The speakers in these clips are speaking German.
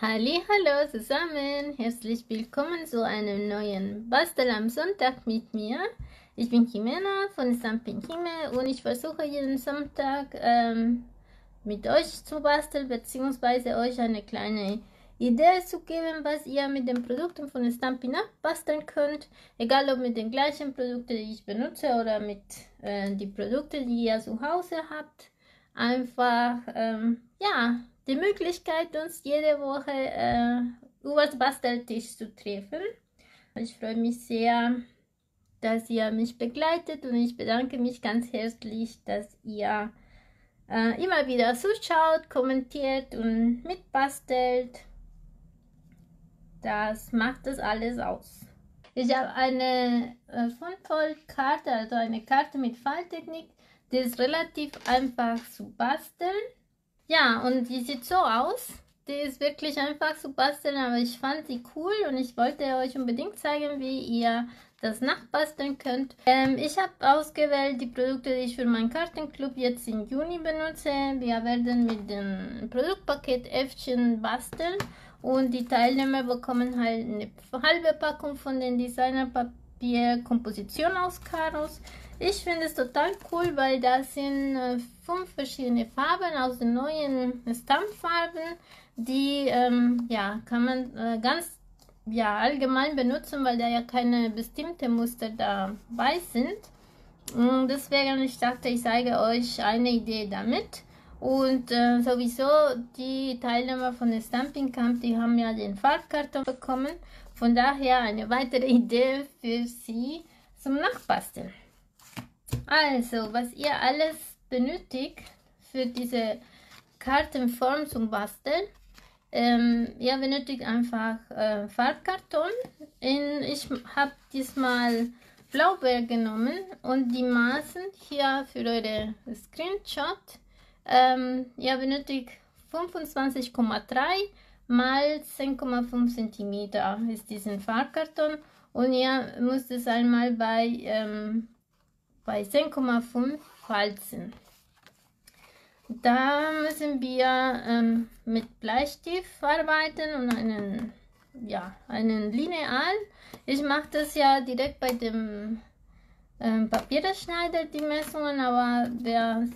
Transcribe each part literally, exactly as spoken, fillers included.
Hallihallo zusammen, herzlich willkommen zu einem neuen Bastel am Sonntag mit mir. Ich bin Jimena von Stampin' Xime und ich versuche jeden Sonntag ähm, mit euch zu basteln bzw. euch eine kleine Idee zu geben, was ihr mit den Produkten von Stampin' Up basteln könnt. Egal ob mit den gleichen Produkten, die ich benutze oder mit äh, den Produkten, die ihr zu Hause habt. Einfach, ähm, ja... die Möglichkeit, uns jede Woche äh, über den Basteltisch zu treffen. Ich freue mich sehr, dass ihr mich begleitet und ich bedanke mich ganz herzlich, dass ihr äh, immer wieder zuschaut, kommentiert und mitbastelt. Das macht das alles aus. Ich habe eine äh, Fun-Toll-Karte, also eine Karte mit Falltechnik, die ist relativ einfach zu basteln. Ja, und die sieht so aus. Die ist wirklich einfach zu basteln, aber ich fand sie cool und ich wollte euch unbedingt zeigen, wie ihr das nachbasteln könnt. Ähm, ich habe ausgewählt die Produkte, die ich für meinen Kartenclub jetzt im Juni benutze. Wir werden mit dem Produktpaket Äffchen basteln und die Teilnehmer bekommen halt eine halbe Packung von den Designerpapier Komposition aus Karos. Ich finde es total cool, weil da sind äh, fünf verschiedene Farben aus den neuen Stampfarben, die ähm, ja, kann man äh, ganz ja, allgemein benutzen, weil da ja keine bestimmten Muster dabei sind. Und deswegen ich dachte, ich zeige euch eine Idee damit. Und äh, sowieso die Teilnehmer von der Stampin' Camp, die haben ja den Farbkarton bekommen. Von daher eine weitere Idee für sie zum Nachbasteln. Also, was ihr alles benötigt für diese Kartenform zum Basteln, ähm, ihr benötigt einfach äh, Farbkarton. In, ich habe diesmal Blaubeere genommen und die Maßen hier für eure Screenshot. Ähm, ihr benötigt fünfundzwanzig Komma drei mal zehn Komma fünf Zentimeter ist diesen Farbkarton und ihr müsst es einmal bei ähm, bei zehn Komma fünf falzen. Da müssen wir ähm, mit Bleistift arbeiten und einen, ja, einen Lineal. Ich mache das ja direkt bei dem ähm, Papierschneider, die Messungen, aber wer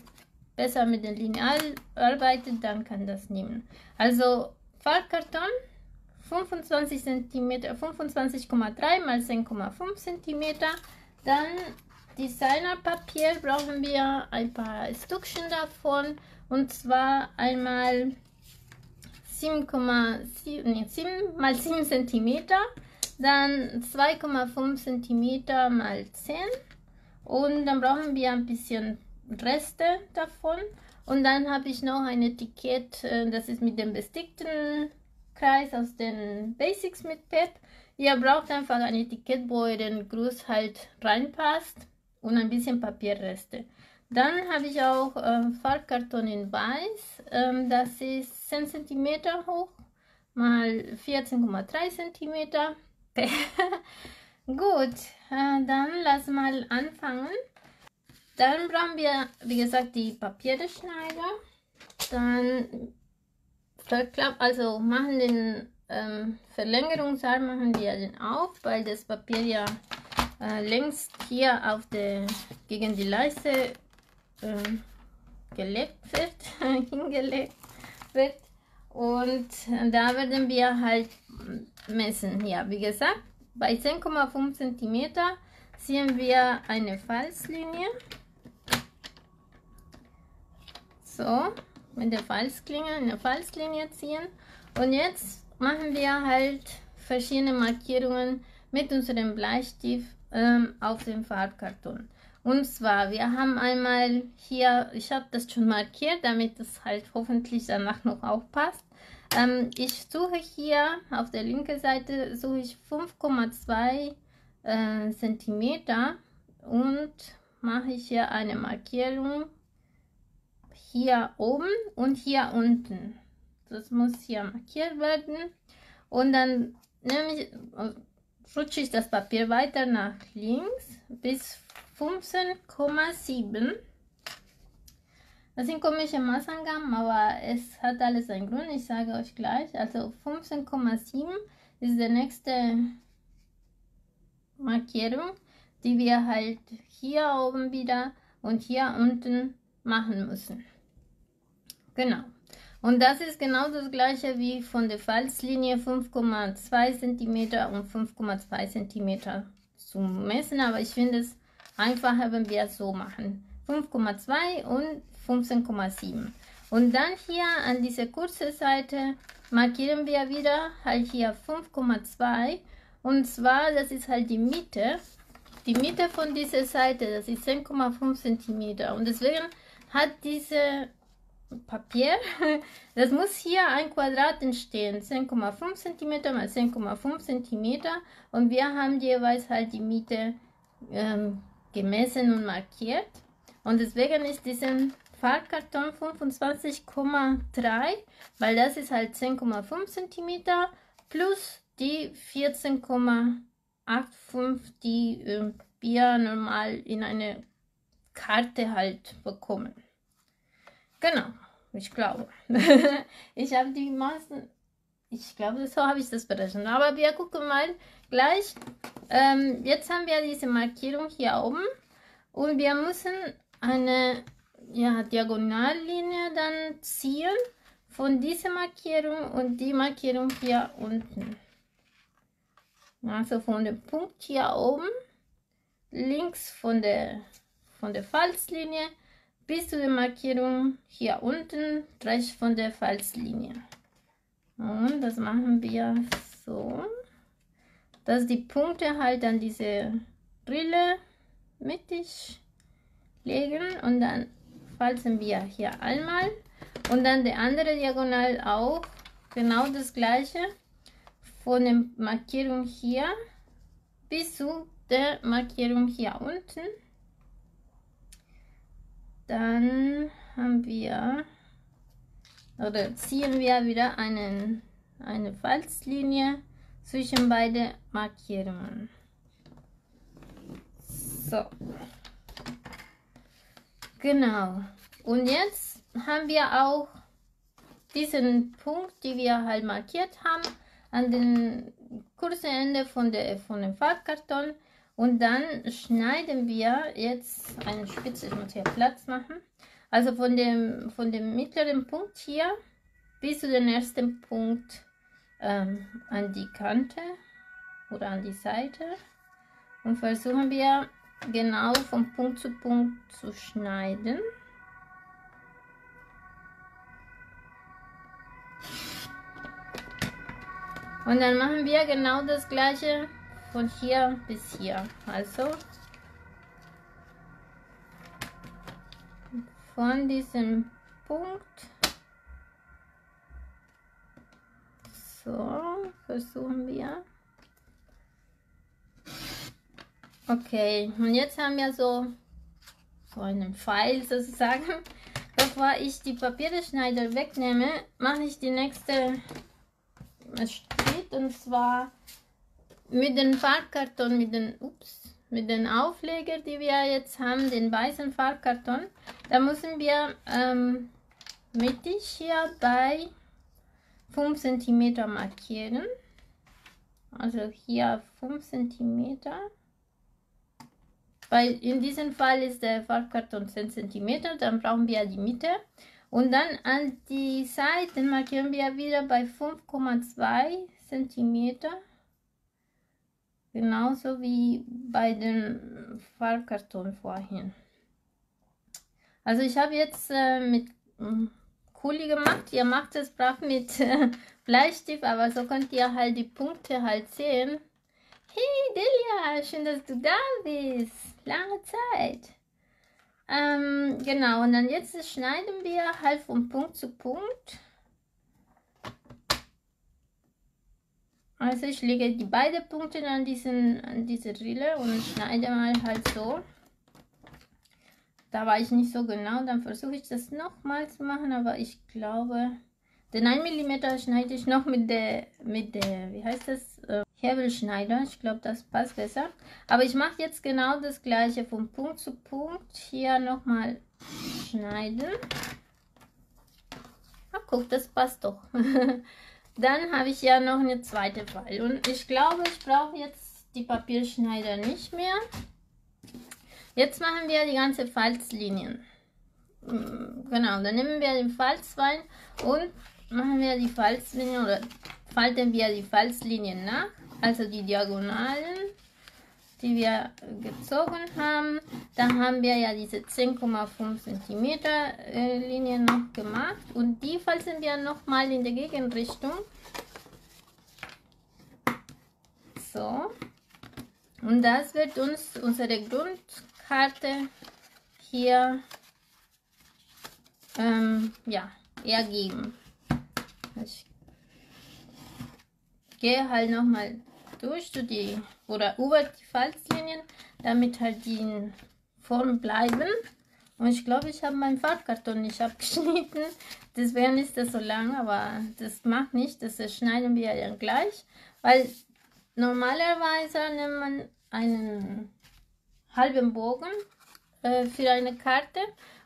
besser mit dem Lineal arbeitet, dann kann das nehmen. Also Farbkarton fünfundzwanzig Zentimeter, fünfundzwanzig Komma drei mal zehn Komma fünf Zentimeter, dann Designerpapier brauchen wir ein paar Stückchen davon und zwar einmal sieben Komma sieben mal sieben Zentimeter, dann zwei Komma fünf Zentimeter mal zehn und dann brauchen wir ein bisschen Reste davon und dann habe ich noch ein Etikett, das ist mit dem bestickten Kreis aus den Basics mit P E P. Ihr braucht einfach ein Etikett, wo ihr den Gruß halt reinpasst. Und ein bisschen Papierreste. Dann habe ich auch äh, Farbkarton in Weiß. Ähm, das ist zehn Zentimeter hoch mal vierzehn Komma drei Zentimeter. Gut, äh, dann lass mal anfangen. Dann brauchen wir, wie gesagt, die Papierschneider. Dann verklappt, also machen den ähm, Verlängerungsarm, machen wir den auf, weil das Papier ja längs hier auf der, gegen die Leiste äh, gelegt wird, hingelegt wird und da werden wir halt messen. Ja, wie gesagt, bei zehn Komma fünf Zentimeter ziehen wir eine Falzlinie. So, mit der Falzklinge eine Falzlinie ziehen und jetzt machen wir halt verschiedene Markierungen mit unserem Bleistift auf dem Farbkarton. Und zwar, wir haben einmal hier, ich habe das schon markiert, damit es halt hoffentlich danach noch aufpasst. Ähm, ich suche hier auf der linken Seite suche ich fünf Komma zwei Zentimeter und mache ich hier eine Markierung hier oben und hier unten. Das muss hier markiert werden und dann nehme ich rutsche ich das Papier weiter nach links bis fünfzehn Komma sieben. Das sind komische Maßangaben, aber es hat alles einen Grund, ich sage euch gleich. Also fünfzehn Komma sieben ist die nächste Markierung, die wir halt hier oben wieder und hier unten machen müssen. Genau. Und das ist genau das gleiche wie von der Falzlinie fünf Komma zwei Zentimeter und fünf Komma zwei Zentimeter zu messen, aber ich finde es einfacher, wenn wir es so machen. fünf Komma zwei und fünfzehn Komma sieben. Und dann hier an dieser kurzen Seite markieren wir wieder halt hier fünf Komma zwei. Und zwar, das ist halt die Mitte. Die Mitte von dieser Seite, das ist zehn Komma fünf Zentimeter. Und deswegen hat diese Papier, das muss hier ein Quadrat entstehen. zehn Komma fünf Zentimeter mal zehn Komma fünf Zentimeter. Und wir haben jeweils halt die Mitte ähm, gemessen und markiert. Und deswegen ist diesen Farbkarton fünfundzwanzig Komma drei, weil das ist halt zehn Komma fünf Zentimeter plus die vierzehn Komma fünfundachtzig, die äh, wir normal in eine Karte halt bekommen. Genau, ich glaube. ich habe die Maßen, ich glaube, so habe ich das berechnet. Aber wir gucken mal gleich. Ähm, jetzt haben wir diese Markierung hier oben und wir müssen eine ja, Diagonallinie dann ziehen von dieser Markierung und die Markierung hier unten. Also von dem Punkt hier oben, links von der, von der Falzlinie bis zu der Markierung hier unten, rechts von der Falzlinie. Und das machen wir so, dass die Punkte halt an diese Rille mittig legen und dann falzen wir hier einmal und dann die andere Diagonal auch genau das gleiche von der Markierung hier bis zu der Markierung hier unten. Dann haben wir oder ziehen wir wieder einen, eine Falzlinie zwischen beide Markierungen. So. Genau, und jetzt haben wir auch diesen Punkt, die wir halt markiert haben, an den kurzen Ende von, der, von dem Farbkarton. Und dann schneiden wir jetzt eine Spitze, ich muss hier Platz machen, also von dem, von dem mittleren Punkt hier bis zu dem ersten Punkt ähm, an die Kante oder an die Seite. Und versuchen wir, genau von Punkt zu Punkt zu schneiden. Und dann machen wir genau das gleiche von hier bis hier. Also von diesem Punkt. So, versuchen wir. Okay, und jetzt haben wir so, so einen Pfeil sozusagen. Bevor ich die Papierschneider wegnehme, mache ich die nächste Schritt und zwar mit dem Farbkarton, mit den, ups, mit den Aufleger, die wir jetzt haben, den weißen Farbkarton. Da müssen wir ähm, mittig hier bei fünf Zentimeter markieren. Also hier fünf Zentimeter. Weil in diesem Fall ist der Farbkarton zehn Zentimeter, dann brauchen wir die Mitte. Und dann an die Seiten markieren wir wieder bei fünf Komma zwei Zentimeter. Genauso wie bei dem Farbkarton vorhin. Also ich habe jetzt äh, mit Kuli gemacht. Ihr macht es brav mit äh, Bleistift, aber so könnt ihr halt die Punkte halt sehen. Hey Delia, schön, dass du da bist. Lange Zeit. Ähm, genau, und dann jetzt schneiden wir halt von Punkt zu Punkt. Also ich lege die beiden Punkte an, diesen, an diese Rille und schneide mal halt so. Da war ich nicht so genau, dann versuche ich das nochmal zu machen, aber ich glaube, den einen Millimeter schneide ich noch mit der, mit der, wie heißt das? Hebelschneider, ich glaube, das passt besser. Aber ich mache jetzt genau das gleiche von Punkt zu Punkt. Hier nochmal schneiden. Ach, guck, das passt doch. Dann habe ich ja noch eine zweite Wahl und ich glaube, ich brauche jetzt die Papierschneider nicht mehr. Jetzt machen wir die ganze Falzlinien. Genau, dann nehmen wir den Falzwein und machen wir die Falzlinien oder falten wir die Falzlinien nach, also die Diagonalen, die wir gezogen haben. Dann haben wir ja diese zehn Komma fünf Zentimeter Linie noch gemacht und die falzen wir nochmal in der Gegenrichtung. So. Und das wird uns unsere Grundkarte hier ähm, ja, ergeben. Ich gehe halt nochmal durch zu die oder über die Falzlinien, damit halt die in Form bleiben. Und ich glaube, ich habe meinen Farbkarton nicht abgeschnitten. Deswegen ist das so lang, aber das macht nicht. Das schneiden wir ja gleich, weil normalerweise nimmt man einen halben Bogen äh, für eine Karte.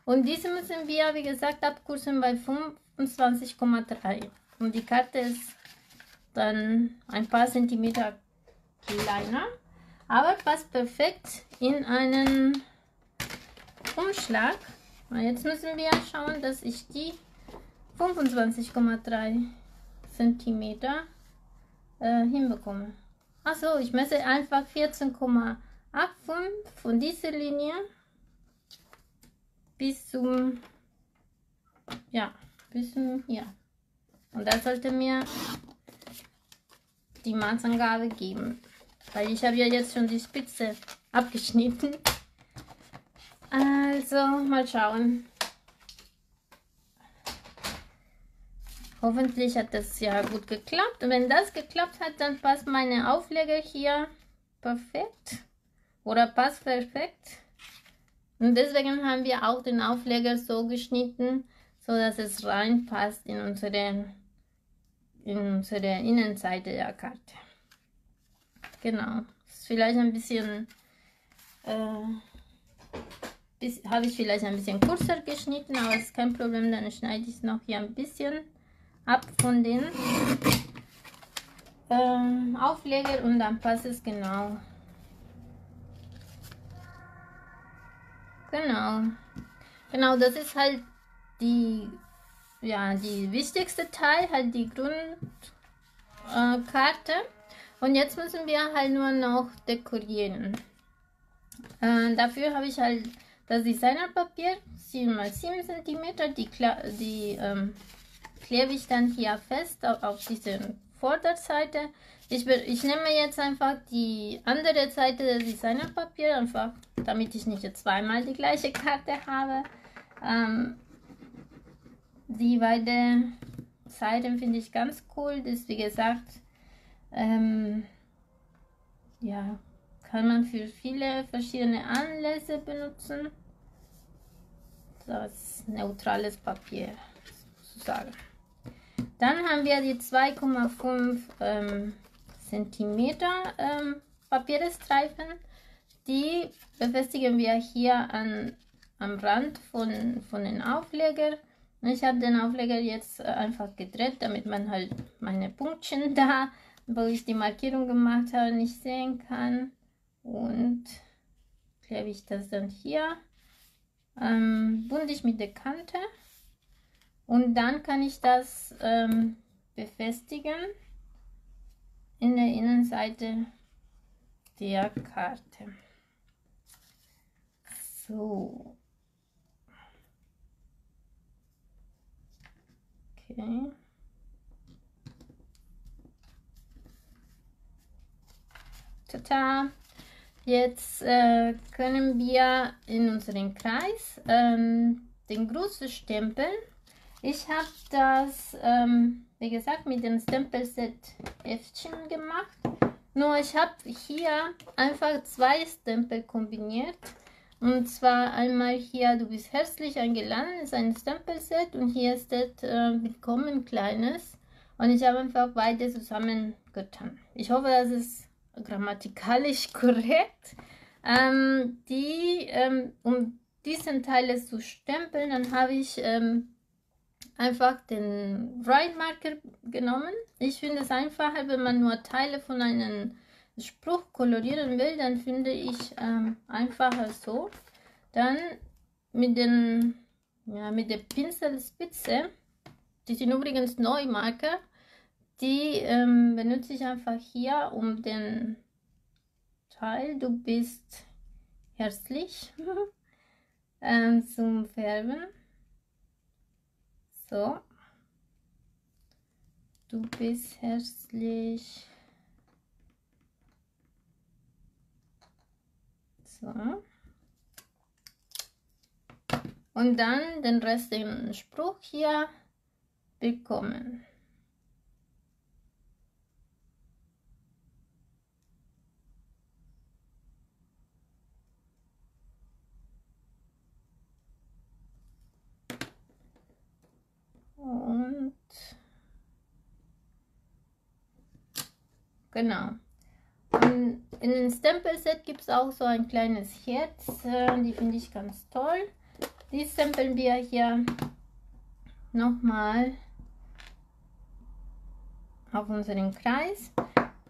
Und diese müssen wir, wie gesagt, abkürzen bei fünfundzwanzig Komma drei. Und die Karte ist dann ein paar Zentimeter kleiner, aber passt perfekt in einen Umschlag. Und jetzt müssen wir schauen, dass ich die fünfundzwanzig Komma drei Zentimeter äh, hinbekomme. Achso, ich messe einfach vierzehn Komma fünfundachtzig von dieser Linie bis zum, ja, bis zum hier. Und das sollte mir die Maßangabe geben, weil ich habe ja jetzt schon die Spitze abgeschnitten. Also mal schauen. Hoffentlich hat das ja gut geklappt. Und wenn das geklappt hat, dann passt meine Auflage hier perfekt oder passt perfekt. Und deswegen haben wir auch den Aufleger so geschnitten, so dass es reinpasst in unsere in unsere Innenseite der Karte. Genau, ist vielleicht ein bisschen, äh, habe ich vielleicht ein bisschen kürzer geschnitten, aber ist kein Problem, dann schneide ich es noch hier ein bisschen ab von den äh, Aufleger und dann passt es genau. Genau, genau, das ist halt die ja, die wichtigste Teil, halt die Grundkarte. Äh, und jetzt müssen wir halt nur noch dekorieren. Äh, dafür habe ich halt das Designerpapier, sieben mal sieben Zentimeter, die, die ähm, klebe ich dann hier fest auf, auf diese Vorderseite. Ich, ich nehme jetzt einfach die andere Seite des Designerpapiers, einfach damit ich nicht zweimal die gleiche Karte habe. Ähm, Die beide Seiten finde ich ganz cool. Das ist, wie gesagt, ähm, ja, kann man für viele verschiedene Anlässe benutzen. Das ist neutrales Papier sozusagen. Dann haben wir die zwei Komma fünf ähm, Zentimeter ähm, Papierstreifen. Die befestigen wir hier an, am Rand von, von den Auflegern. Ich habe den Aufleger jetzt einfach gedreht, damit man halt meine Punktchen da, wo ich die Markierung gemacht habe, nicht sehen kann. Und klebe ich das dann hier ähm, buntig mit der Kante. Und dann kann ich das ähm, befestigen in der Innenseite der Karte. So. Okay. Tada! Jetzt äh, können wir in unseren Kreis ähm, den Gruß stempeln. Ich habe das, ähm, wie gesagt, mit dem Stempelset Äffchen gemacht. Nur ich habe hier einfach zwei Stempel kombiniert. Und zwar einmal hier, du bist herzlich eingeladen, ist ein Stempelset und hier steht äh, Willkommen Kleines. Und ich habe einfach beide zusammengetan. Ich hoffe, das ist grammatikalisch korrekt. Ähm, die, ähm, um diesen Teil ist zu stempeln, dann habe ich ähm, einfach den Write Marker genommen. Ich finde es einfacher, wenn man nur Teile von einem Spruch kolorieren will, dann finde ich ähm, einfacher so. Dann mit, den, ja, mit der Pinselspitze, die sind übrigens neue Marker, die ähm, benutze ich einfach hier um den Teil, du bist herzlich, ähm, zum Färben. So, du bist herzlich. So. Und dann den restlichen Spruch hier bekommen. Und genau. Und in dem Stempelset gibt es auch so ein kleines Herz, die finde ich ganz toll. Die stempeln wir hier nochmal auf unseren Kreis.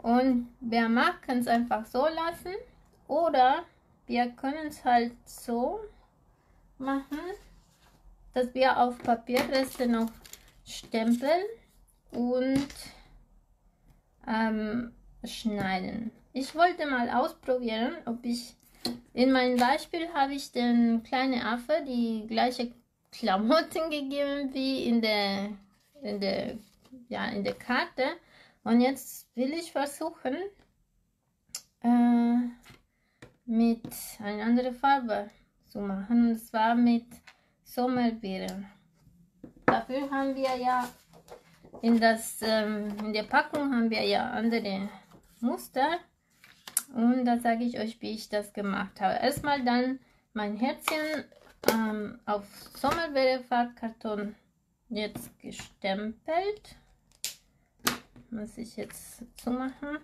Und wer mag, kann es einfach so lassen. Oder wir können es halt so machen, dass wir auf Papierreste noch stempeln und ähm, schneiden. Ich wollte mal ausprobieren, ob ich in meinem Beispiel habe ich den kleinen Affe die gleiche Klamotten gegeben wie in der, in der, ja, in der Karte. Und jetzt will ich versuchen äh, mit einer anderen Farbe zu machen, und zwar mit Sommerbeere. Dafür haben wir ja in, das, ähm, in der Packung haben wir ja andere Muster. Und da sage ich euch, wie ich das gemacht habe. Erstmal dann mein Herzchen ähm, auf Sommerbeere-Farbkarton jetzt gestempelt. Muss ich jetzt zumachen.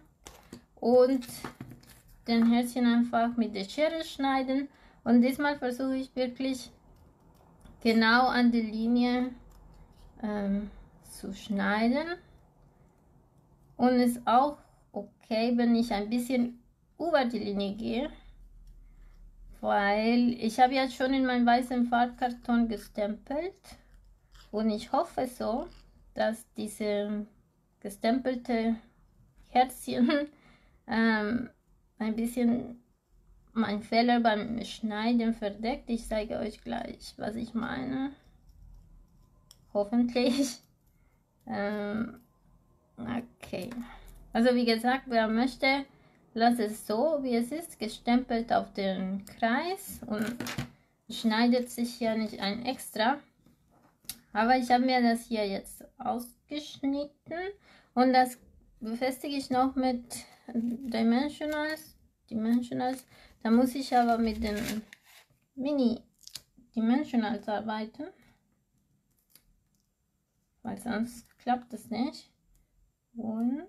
Und den Herzchen einfach mit der Schere schneiden. Und diesmal versuche ich wirklich genau an die Linie ähm, zu schneiden. Und ist auch okay, wenn ich ein bisschen über die Linie gehe, weil ich habe jetzt schon in meinem weißen Farbkarton gestempelt und ich hoffe so, dass diese gestempelte Herzchen ähm, ein bisschen mein Fehler beim Schneiden verdeckt. Ich zeige euch gleich, was ich meine. Hoffentlich. Ähm, okay. Also wie gesagt, wer möchte, lasst es so, wie es ist, gestempelt auf den Kreis und schneidet sich hier nicht ein extra. Aber ich habe mir das hier jetzt ausgeschnitten und das befestige ich noch mit Dimensionals. Dimensionals. Da muss ich aber mit den Mini Dimensionals arbeiten, weil sonst klappt das nicht. Und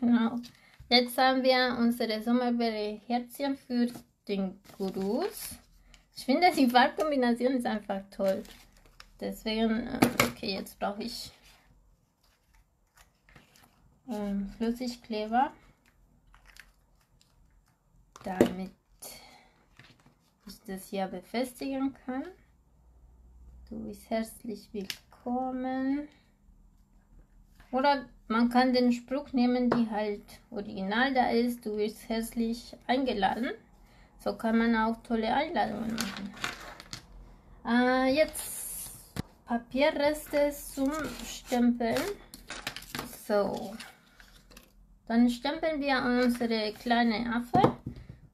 genau, jetzt haben wir unsere Sommerbeere Herzchen für den Gruß. Ich finde, die Farbkombination ist einfach toll. Deswegen, okay, jetzt brauche ich ähm, Flüssigkleber, damit ich das hier befestigen kann. Du bist herzlich willkommen. Oder man kann den Spruch nehmen, die halt original da ist. Du wirst herzlich eingeladen. So kann man auch tolle Einladungen machen. Äh, jetzt Papierreste zum Stempeln. So. Dann stempeln wir unsere kleine Affe.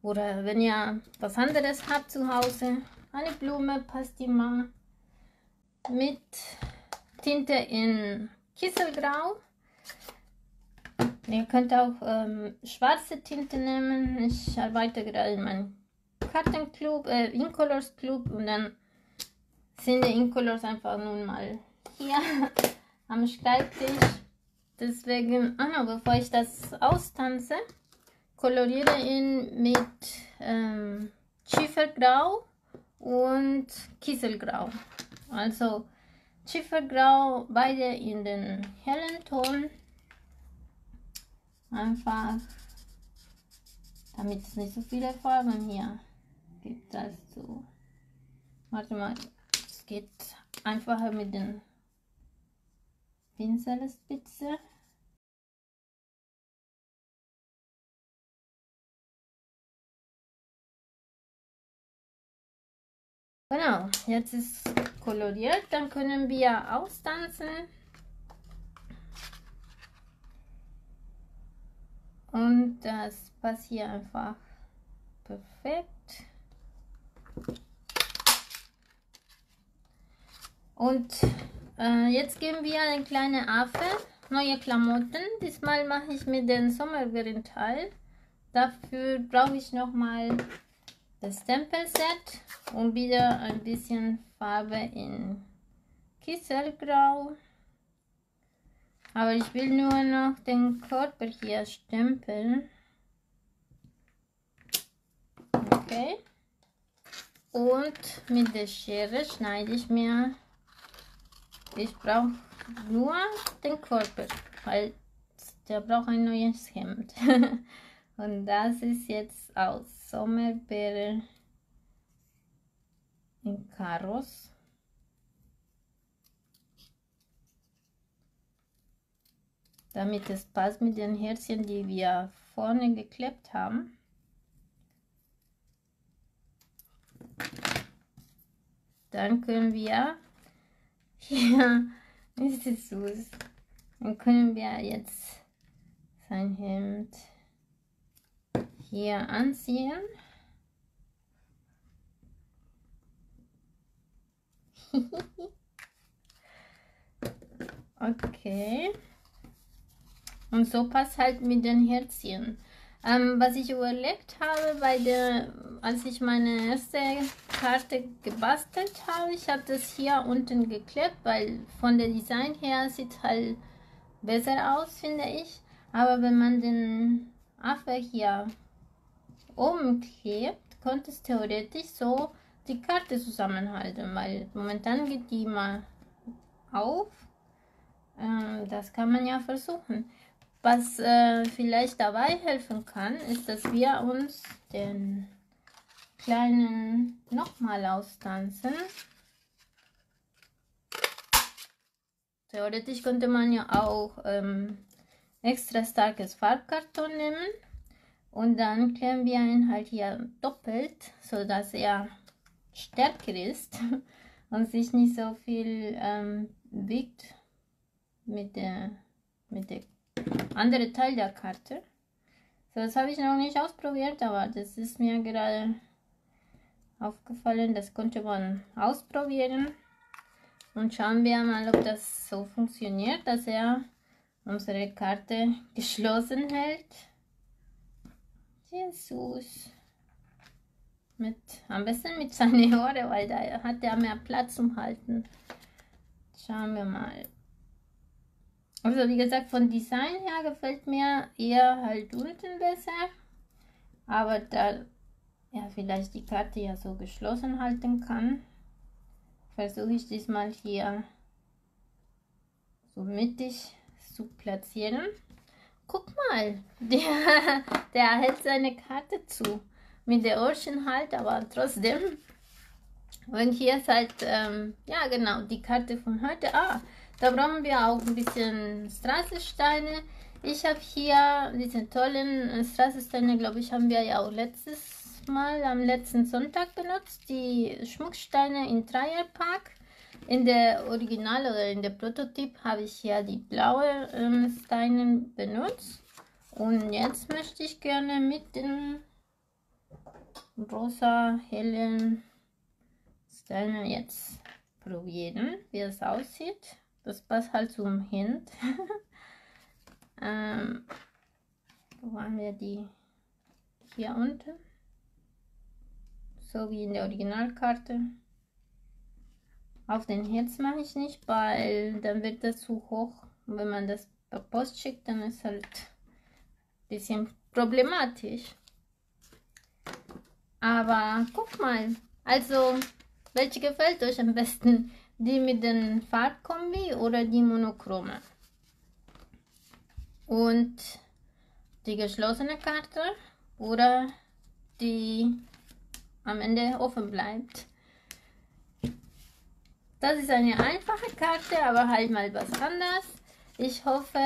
Oder wenn ihr was anderes habt zu Hause, eine Blume, passt die mal. Mit Tinte in Kieselgrau. Ihr könnt auch ähm, schwarze Tinte nehmen. Ich arbeite gerade in meinem Kartenclub, äh, InColorsClub, und dann sind die InColors einfach nun mal hier am Schreibtisch. Deswegen, ah, no, bevor ich das austanze, koloriere ihn mit ähm, Schiefergrau und Kieselgrau. Also Schiefergrau, beide in den hellen Ton. Einfach, damit es nicht so viele Farben hier gibt. Also, warte mal, es geht einfacher mit den Pinselspitze. Genau, jetzt ist koloriert, dann können wir austanzen. Und das passt hier einfach perfekt. Und äh, jetzt geben wir eine kleine Affe neue Klamotten. Diesmal mache ich mit dem Sommerbeeren-Teil. Dafür brauche ich nochmal das Stempelset und wieder ein bisschen Farbe in Kieselgrau. Aber ich will nur noch den Körper hier stempeln. Okay. Und mit der Schere schneide ich mir. Ich brauche nur den Körper, weil der braucht ein neues Hemd. Und das ist jetzt aus Sommerbeere in Karos. Damit es passt mit den Herzchen, die wir vorne geklebt haben. Dann können wir hier, ist es süß, dann können wir jetzt sein Hemd hier anziehen. Okay. Und so passt halt mit den Herzchen. Ähm, was ich überlegt habe, bei der, als ich meine erste Karte gebastelt habe, ich habe das hier unten geklebt, weil von der Design her sieht halt besser aus, finde ich. Aber wenn man den Affe hier oben klebt, könnte es theoretisch so die Karte zusammenhalten, weil momentan geht die mal auf. Ähm, das kann man ja versuchen. Was äh, vielleicht dabei helfen kann, ist, dass wir uns den kleinen nochmal austanzen. Theoretisch könnte man ja auch ähm, extra starkes Farbkarton nehmen und dann kleben wir ihn halt hier doppelt, so dass er stärker ist und sich nicht so viel ähm, wiegt mit der mit der andere Teil der Karte. So, das habe ich noch nicht ausprobiert, aber das ist mir gerade aufgefallen. Das konnte man ausprobieren. Und schauen wir mal, ob das so funktioniert, dass er unsere Karte geschlossen hält. Jesus. Mit, am besten mit seinen Ohren, weil da hat er mehr Platz zum Halten. Schauen wir mal. Also wie gesagt, von Design her gefällt mir eher halt unten besser, aber da ja vielleicht die Karte ja so geschlossen halten kann, versuche ich diesmal hier so mittig zu platzieren. Guck mal, der, der hält seine Karte zu, mit der Ohrchen halt, aber trotzdem. Und hier ist halt, ähm, ja genau, die Karte von heute. Ah, da brauchen wir auch ein bisschen Straßensteine. Ich habe hier diese tollen Straßensteine, glaube ich, haben wir ja auch letztes Mal am letzten Sonntag benutzt. Die Schmucksteine in Dreierpack. In der Original oder in der Prototyp habe ich hier die blauen ähm, Steine benutzt. Und jetzt möchte ich gerne mit den rosa hellen Steinen jetzt probieren, wie es aussieht. Das passt halt zum Hemd. ähm, wo haben wir die? Hier unten. So wie in der Originalkarte. Auf den Herz mache ich nicht, weil dann wird das zu hoch. Und wenn man das per Post schickt, dann ist halt ein bisschen problematisch. Aber guck mal, also welche gefällt euch am besten? Die mit den Farbkombi oder die monochrome? Und die geschlossene Karte oder die am Ende offen bleibt? Das ist eine einfache Karte, aber halt mal was anderes. Ich hoffe,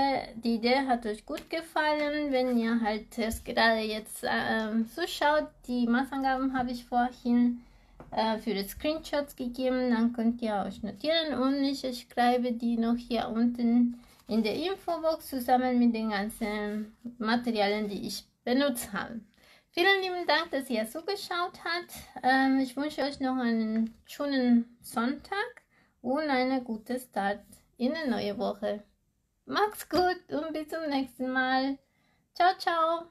die Idee hat euch gut gefallen. Wenn ihr halt erst gerade jetzt äh, zuschaut, die Maßangaben habe ich vorhin äh, für die Screenshots gegeben. Dann könnt ihr euch notieren und ich schreibe die noch hier unten in der Infobox zusammen mit den ganzen Materialien, die ich benutzt habe. Vielen lieben Dank, dass ihr zugeschaut habt. Ähm, ich wünsche euch noch einen schönen Sonntag und einen guten Start in eine neue Woche. Macht's gut und bis zum nächsten Mal. Ciao, ciao.